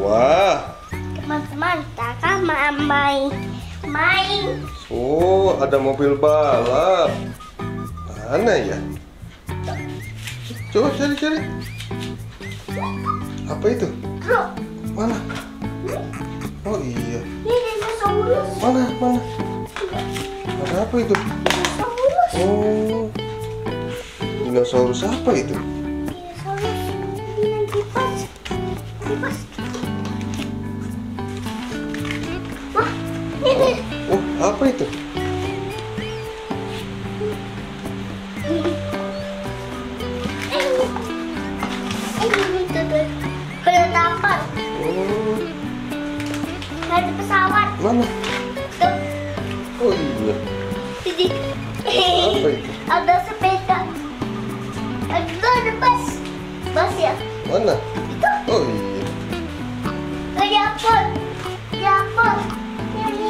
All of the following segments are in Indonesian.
Wah. Teman-teman, kita akan main. Oh, ada mobil balap. Mana ya? Coba cari. Apa itu? Truk. Mana? Oh iya. Mana? Ada apa itu? Dinosaurus. Oh. Dinosaurus apa itu? Dinosaurus. Kipas. Wah, ini. Oh, apa itu? Ada pesawat. Mana? Tuh. Oh iya. Apa itu? Ada sepeda. Ada bus. Bus ya? Mana? Itu. Oh iya. Ada apel. Ini.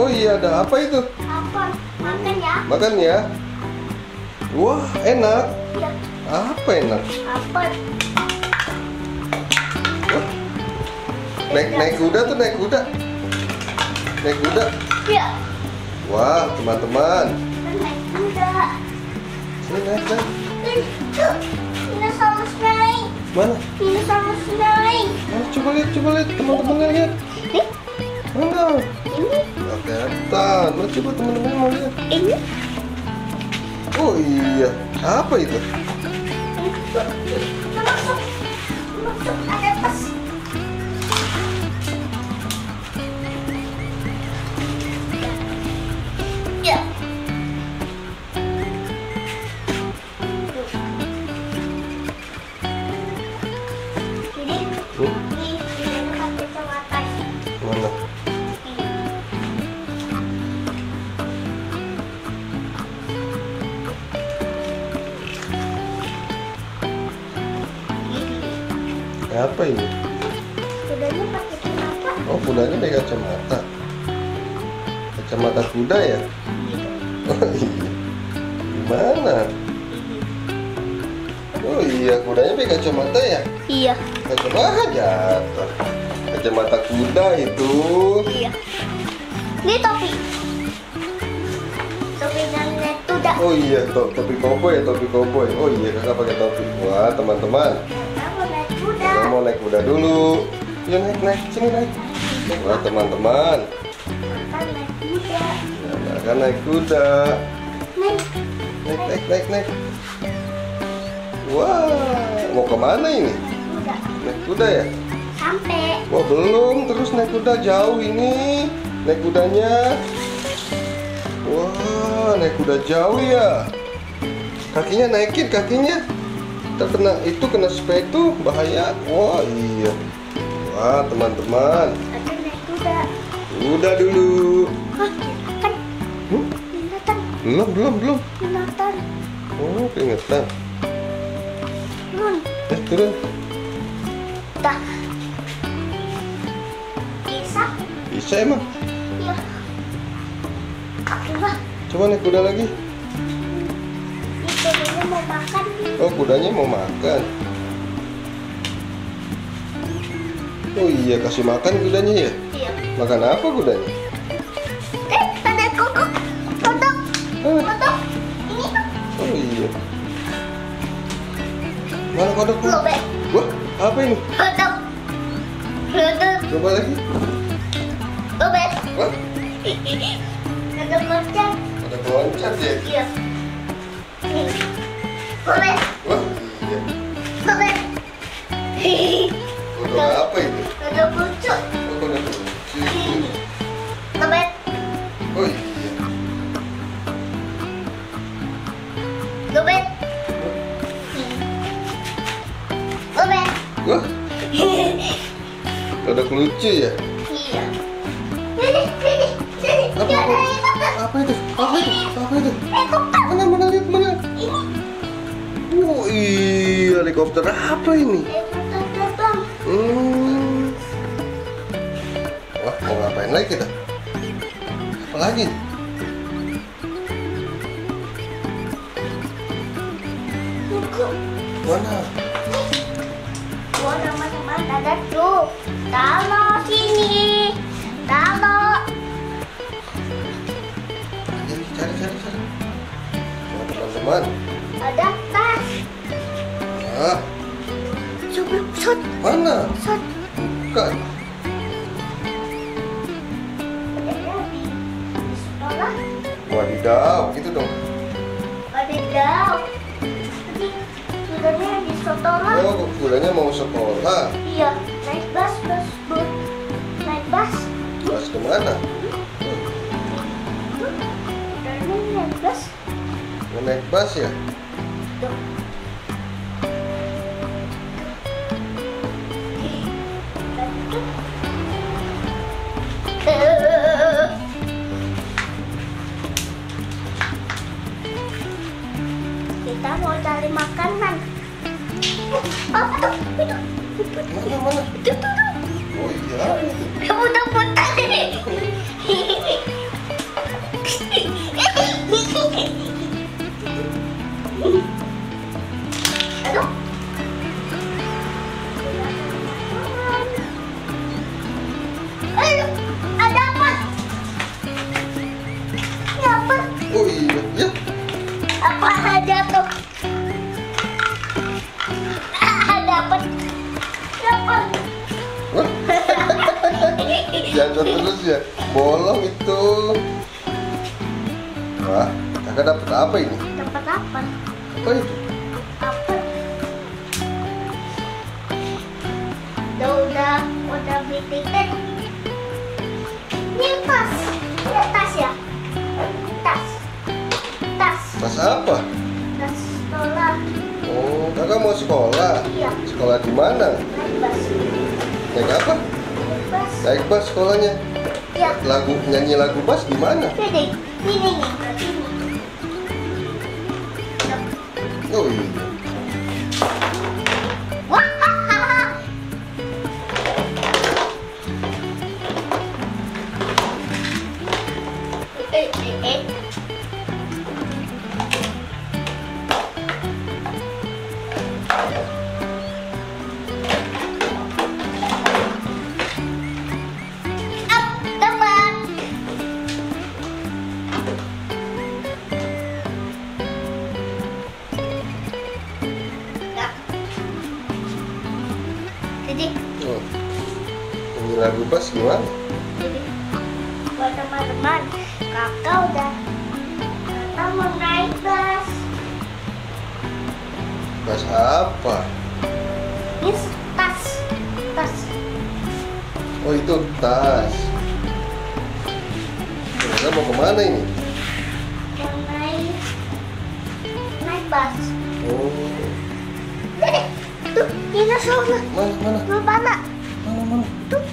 Oh iya, ada apa itu? Apel. Makan ya. Wah, enak. Ya. Apa enak? Apel. Naik kuda. Iya. Wah, teman-teman. Naik kuda. Dinosaurus naik. Mana? Dinosaurus naik. Nah, coba lihat teman-teman lihat. Nih. Mana? Ini. Kelihatan. Nah, coba teman-teman mau lihat. Ini. Oh iya. Apa itu? Masuk. Ada pas. Apa ini? Kudanya pakai kacamata. Oh, kudanya pakai kacamata. Kacamata kuda ya? Oh iya. Gimana? Oh iya, kudanya pakai kacamata ya? Iya. Kacamata jatuh. Kacamata kuda itu. Iya. Ini topi. Topi nenek kuda. Oh iya, topi koboi. Oh iya, kakak pakai topi. Wah, teman-teman. Mau naik kuda dulu. Yuk naik. Sini naik. Wah, teman-teman. Akan naik kuda. Naik. Wah, mau kemana ini? Naik kuda ya? Sampai. Wah, belum. Terus naik kuda jauh ini. Naik kudanya. Wah, naik kuda jauh ya. Kakinya naikin, kena spek tuh bahaya. Wah iya. Wah, teman-teman. Ada naik kuda. Kuda dulu. Hah? Kan? Ingatan. Belum. Ingatan. Oh, ingatan. Turun. Tak. Bisa emang? Iya. Coba naik kuda lagi. Kudanya mau makan. Oh, kudanya mau makan. Oh iya, kasih makan kudanya ya? Iya. Makan apa kudanya? Ada kodok. Kodok. Ini. Oh iya. Mana kodok? Lobek. Wah, apa ini? Kodok. Coba lagi. Lobek. Wah. Ada loncat ya? Iya. Boleh. Kodok apa itu? Kodok lucu. Boleh. Oh iya. Boleh. Boleh. Wah. Kodok lucu ya? Iya. Apa itu? Mana lihat. Oh iya, helikopter apa ini? Helikopter terbang. Wah, mau ngapain lagi kita? Apa lagi? Buku. Mana? Ada truk. Talo sini, Talo. Cari. Nah, teman-teman. Ada tas. Nah. Coba shot. Mana? Shot. Bukan. Wadidaw, gitu dong. Wadidaw. Gulanya di sekolah. Oh, gulanya mau sekolah. Iya, naik bus. Naik bus. Bus kemana? Naik bus. Mau naik bus ya? Tuh. Kita mau cari makanan. Apa tuh? Itu mana? Itu. Oh iya. Kamu udah putar. Aduh. Ada apa? Apa? Oh iya. Ya. Apa aja tuh? Dapat. Jatuh terus ya, bolong itu. Wah, kakak dapat apa ini? Dapat apa? Apa itu? Apa? Udah beli tiket. Ini tas, ya tas ya. Tas. Tas apa? Tas sekolah. Oh, kakak mau sekolah? Iya. Sekolah di mana? Naik bus. Naik apa? Naik bus. Naik bus sekolahnya? Iya. Lagu, nyanyi lagu bus di mana? Sini. Oh iya. Ini lagu pas gimana? Buat teman-teman, kakak mau naik bus. Bus apa? Ini tas. Oh itu tas. Kakak mau kemana ini? Mau naik bus. Oh. Tuh, ini soalnya. Mana? Mana? Tuh.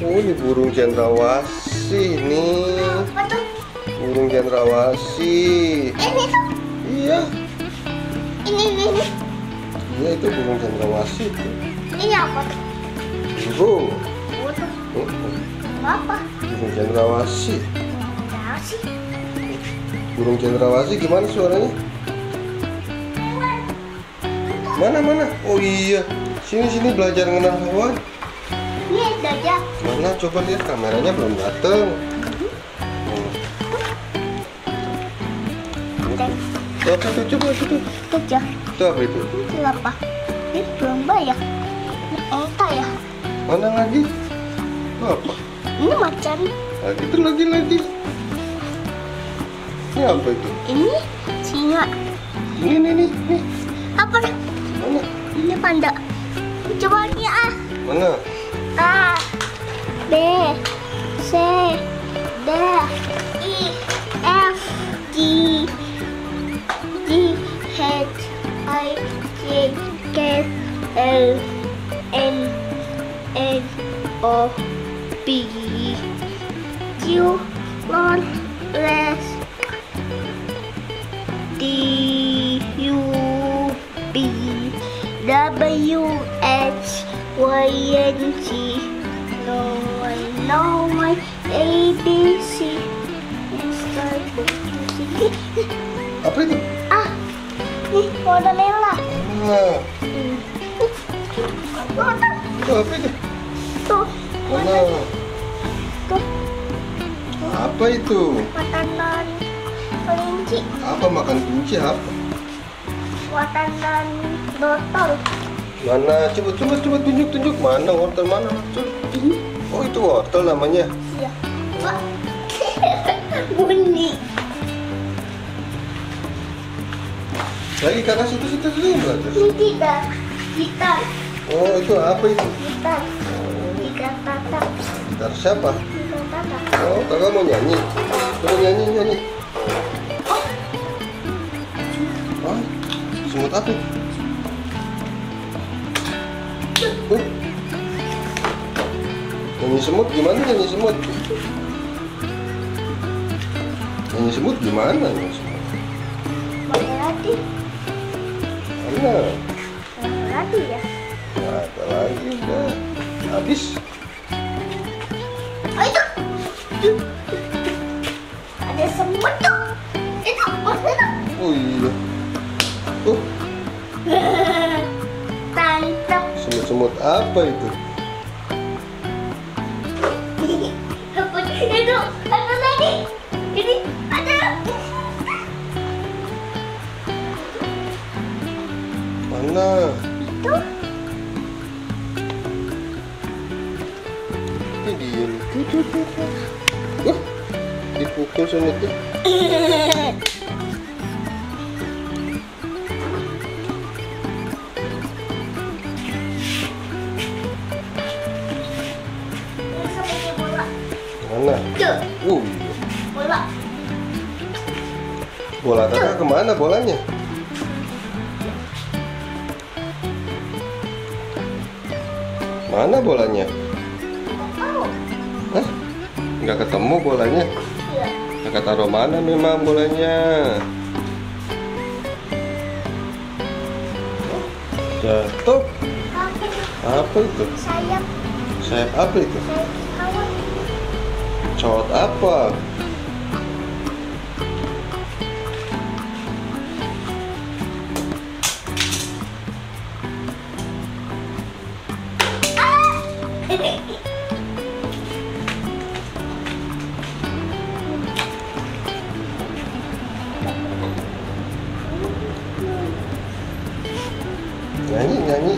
Oh, ini burung cendrawasih nih. Apa tuh? Burung cendrawasih. Ini tuh. Iya. Ini. Iya, itu burung cendrawasih. Ini apa tuh? Burung. Apa? Burung cendrawasih. Burung cendrawasih gimana suaranya? Mana? Oh iya. Sini belajar mengenal hewan. Iya, belajar. Mana coba lihat kameranya belum datang. Coba. Itu apa itu? Itu apa? Itu lomba ya? Ini onta ya? Mana lagi? Itu apa? Ini macan. Lagi. Ini apa itu? Ini singa. Ini. Apa? Mana? Ini panda. Coba ini A. Mana? A, B, C, D, E, F, G, H, I, J, K, L, M, N, O, P, Q, R, S, T, U, B, W, X, Y, and Z. No one know my ABC. Apa itu? Ini warna merah. Itu apa itu? Tuh. Mana? Tuh. Apa itu? Makanan kelinci. Apa makan kelinci apa? Makanan wortel. Mana? Coba tunjuk mana wortel mana? Ini. Oh itu wortel namanya. Iya. Bunyi. Lagi kakak situ belajar. Tidak. Gitar. Oh itu apa itu? Gitar. Gitar tatap. Gitar siapa? Gitar tatap. Oh kakak mau nyanyi. Coba nyanyi. Oh semut apa? Nyanyi semut gimana? Nyanyi semut gimana? Lagi. Mana? Lagi ya? Nah, lagi udah habis. Oh itu. Ada semut tuh. Itu bos. Oh iya. Tangkap. Semut-semut apa itu? Itu apa lagi? Ini ada. Mana? Tuh. Ini dia. Dipukul sama itu. Mana? Tuh. Bola. Bola kakak kemana bolanya? Mana bolanya? Hah? Nggak ketemu bolanya? Iya. Kakak taruh mana memang bolanya? Jatuh. Apa itu? Sayap. Sayap apa itu? Cowok apa? Nyanyi.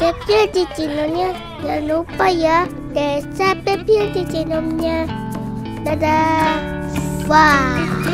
Pepi di Cinomnya, jangan lupa ya. Desa Pepi di Cinomnya. Dadah. Wah.